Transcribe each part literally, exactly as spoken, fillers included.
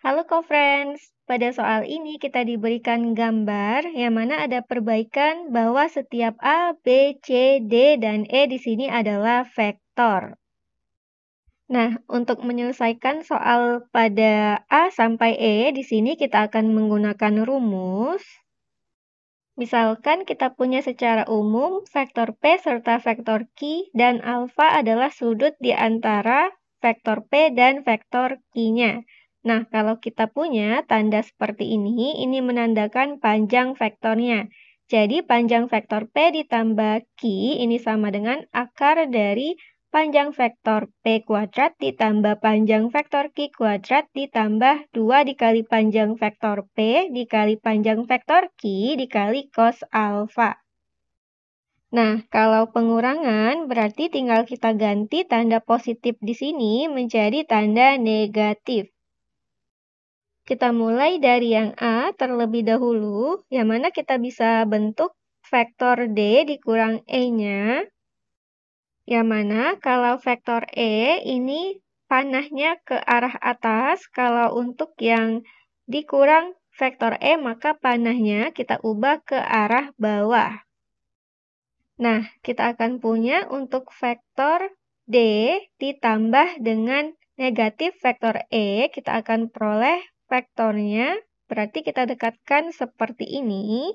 Halo co-friends, pada soal ini kita diberikan gambar yang mana ada perbaikan bahwa setiap A, B, C, D, dan E di sini adalah vektor. Nah, untuk menyelesaikan soal pada A sampai E, di sini kita akan menggunakan rumus. Misalkan kita punya secara umum vektor P serta vektor Q dan alfa adalah sudut di antara vektor P dan vektor Q-nya. Nah, kalau kita punya tanda seperti ini, ini menandakan panjang vektornya. Jadi, panjang vektor P ditambah Q ini sama dengan akar dari panjang vektor P kuadrat ditambah panjang vektor Q kuadrat ditambah dua dikali panjang vektor P dikali panjang vektor Q dikali cos alfa. Nah, kalau pengurangan berarti tinggal kita ganti tanda positif di sini menjadi tanda negatif. Kita mulai dari yang A terlebih dahulu, yang mana kita bisa bentuk vektor D dikurang E-nya. Yang mana kalau vektor E ini panahnya ke arah atas, kalau untuk yang dikurang vektor E maka panahnya kita ubah ke arah bawah. Nah, kita akan punya untuk vektor D ditambah dengan negatif vektor E, kita akan peroleh vektornya, berarti kita dekatkan seperti ini,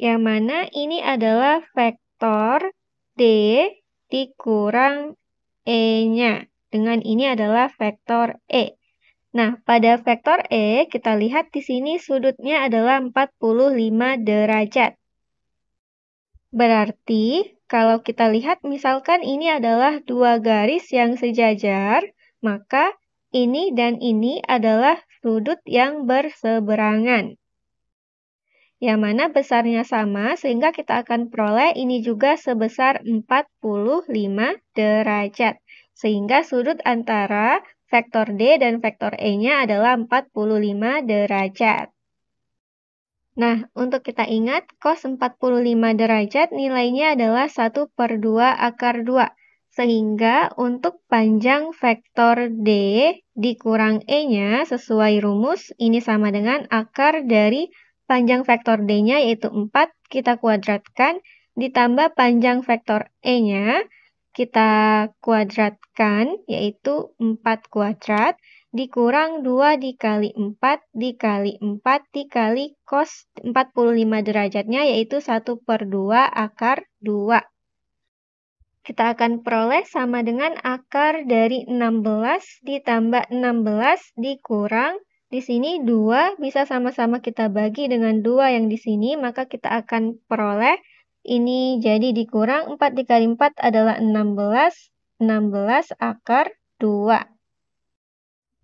yang mana ini adalah vektor D dikurang E-nya, dengan ini adalah vektor E. Nah, pada vektor E, kita lihat di sini sudutnya adalah empat puluh lima derajat. Berarti, kalau kita lihat misalkan ini adalah dua garis yang sejajar, maka ini dan ini adalah sudut yang berseberangan. Yang mana besarnya sama, sehingga kita akan peroleh ini juga sebesar empat puluh lima derajat. Sehingga sudut antara vektor D dan vektor E-nya adalah empat puluh lima derajat. Nah, untuk kita ingat, cos empat puluh lima derajat nilainya adalah satu per dua akar dua. Sehingga untuk panjang vektor D dikurang E-nya sesuai rumus, ini sama dengan akar dari panjang vektor D-nya yaitu empat, kita kuadratkan, ditambah panjang vektor E-nya, kita kuadratkan yaitu empat kuadrat, dikurang dua dikali empat dikali empat dikali cos empat puluh lima derajatnya yaitu satu per dua akar dua. Kita akan peroleh sama dengan akar dari enam belas ditambah enam belas dikurang. Di sini dua bisa sama-sama kita bagi dengan dua yang di sini, maka kita akan peroleh ini jadi dikurang empat dikali empat adalah enam belas, enam belas akar dua.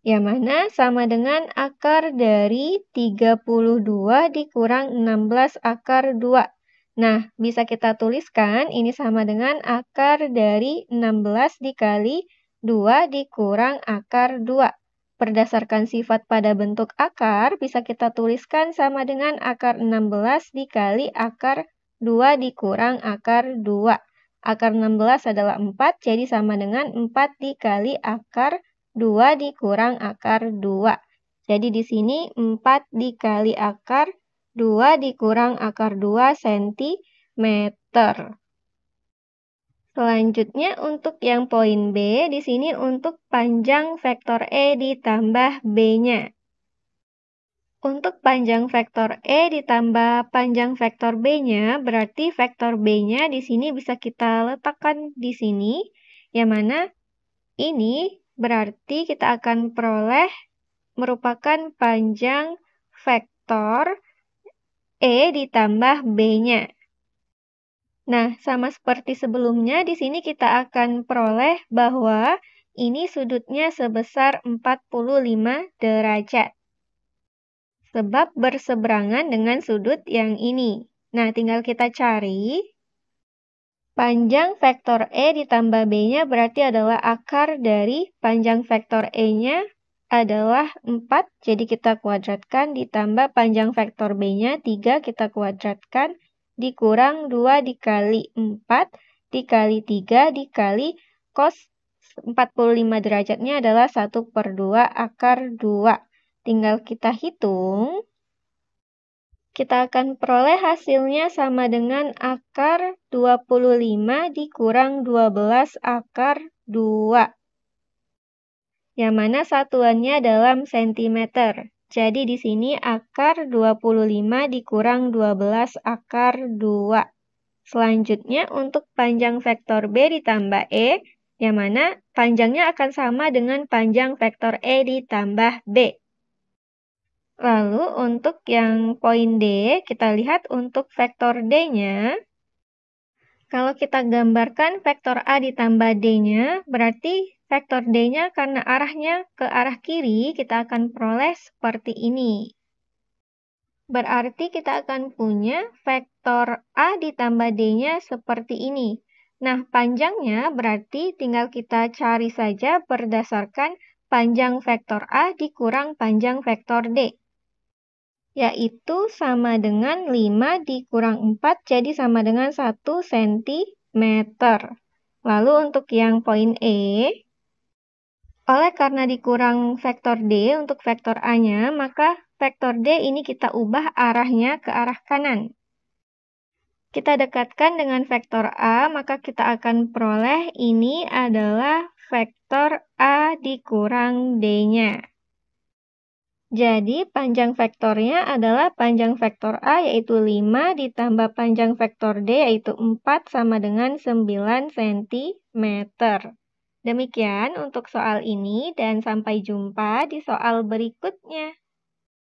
Yang mana sama dengan akar dari tiga puluh dua dikurang enam belas akar dua. Nah, bisa kita tuliskan ini sama dengan akar dari enam belas dikali dua dikurang akar dua. Berdasarkan sifat pada bentuk akar, bisa kita tuliskan sama dengan akar enam belas dikali akar dua dikurang akar dua. Akar enam belas adalah empat, jadi sama dengan empat dikali akar dua dikurang akar dua. Jadi di sini empat dikali akar dua dikurang akar dua sentimeter. Selanjutnya untuk yang poin B, di sini untuk panjang vektor E ditambah B-nya. Untuk panjang vektor E ditambah panjang vektor B-nya, berarti vektor B-nya di sini bisa kita letakkan di sini, yang mana ini berarti kita akan peroleh merupakan panjang vektor E ditambah B-nya. Nah, sama seperti sebelumnya, di sini kita akan peroleh bahwa ini sudutnya sebesar empat puluh lima derajat. Sebab berseberangan dengan sudut yang ini. Nah, tinggal kita cari. Panjang vektor E ditambah B-nya berarti adalah akar dari panjang vektor E-nya adalah empat, jadi kita kuadratkan, ditambah panjang vektor B-nya tiga, kita kuadratkan, dikurang dua dikali empat, dikali tiga, dikali cos empat puluh lima derajatnya adalah satu per dua akar dua. Tinggal kita hitung. Kita akan peroleh hasilnya sama dengan akar dua puluh lima dikurang dua belas akar dua. Yang mana satuannya dalam sentimeter. Jadi di sini akar dua puluh lima dikurang dua belas akar dua. Selanjutnya untuk panjang vektor B ditambah E, yang mana panjangnya akan sama dengan panjang vektor E ditambah B. Lalu untuk yang poin D, kita lihat untuk vektor D-nya. Kalau kita gambarkan vektor A ditambah D-nya, berarti vektor D-nya karena arahnya ke arah kiri, kita akan peroleh seperti ini. Berarti kita akan punya vektor A ditambah D-nya seperti ini. Nah, panjangnya berarti tinggal kita cari saja berdasarkan panjang vektor A dikurang panjang vektor D. Yaitu sama dengan lima dikurang empat, jadi sama dengan satu sentimeter. Lalu untuk yang poin E, oleh karena dikurang vektor D untuk vektor A-nya, maka vektor D ini kita ubah arahnya ke arah kanan. Kita dekatkan dengan vektor A, maka kita akan peroleh ini adalah vektor A dikurang D-nya. Jadi panjang vektornya adalah panjang vektor A yaitu lima ditambah panjang vektor D yaitu empat sama dengan sembilan sentimeter. Demikian untuk soal ini dan sampai jumpa di soal berikutnya.